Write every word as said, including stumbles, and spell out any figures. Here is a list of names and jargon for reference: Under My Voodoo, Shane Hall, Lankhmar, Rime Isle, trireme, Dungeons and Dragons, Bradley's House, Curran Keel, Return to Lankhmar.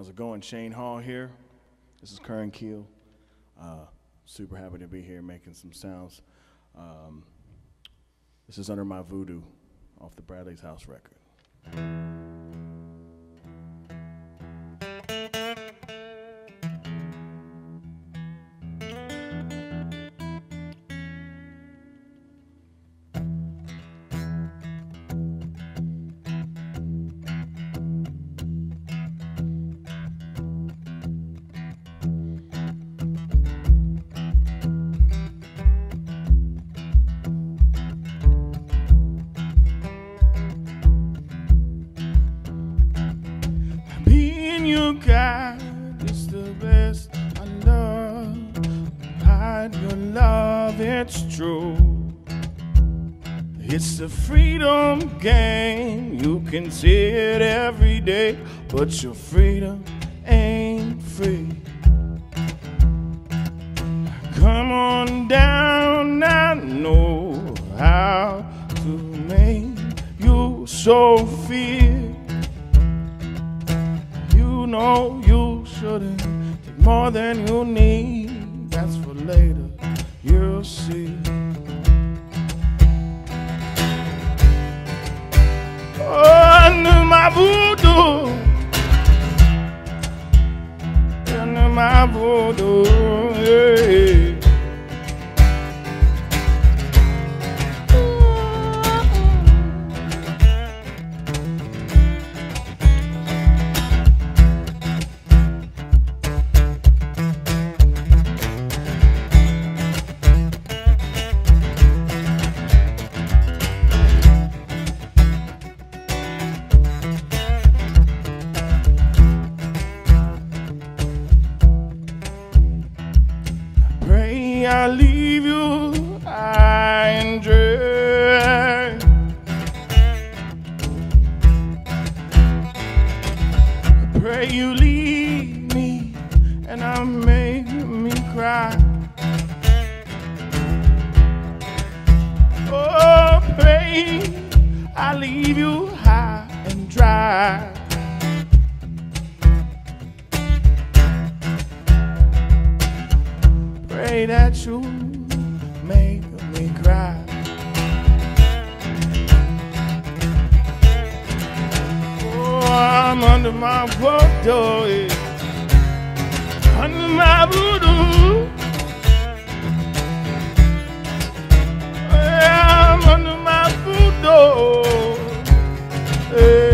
How's it going? Shane Hall here. This is Curran Keel. Uh, super happy to be here making some sounds. Um, this is Under My Voodoo off the Bradley's House record. God is the best I know. Hide your love, it's true. It's a freedom game. You can see it every day, but your freedom ain't free. Come on down, I know how to make you so feel. No, you shouldn't take more than you need. That's for later, you'll see. Oh, under my voodoo, under my voodoo, yeah. I leave you, I enjoy. I pray you leave me, and I make me cry. Oh, pray I leave you high and dry. Pray that you make me cry. Oh, I'm under my voodoo, yeah. Under my voodoo, yeah, I'm under my voodoo, yeah.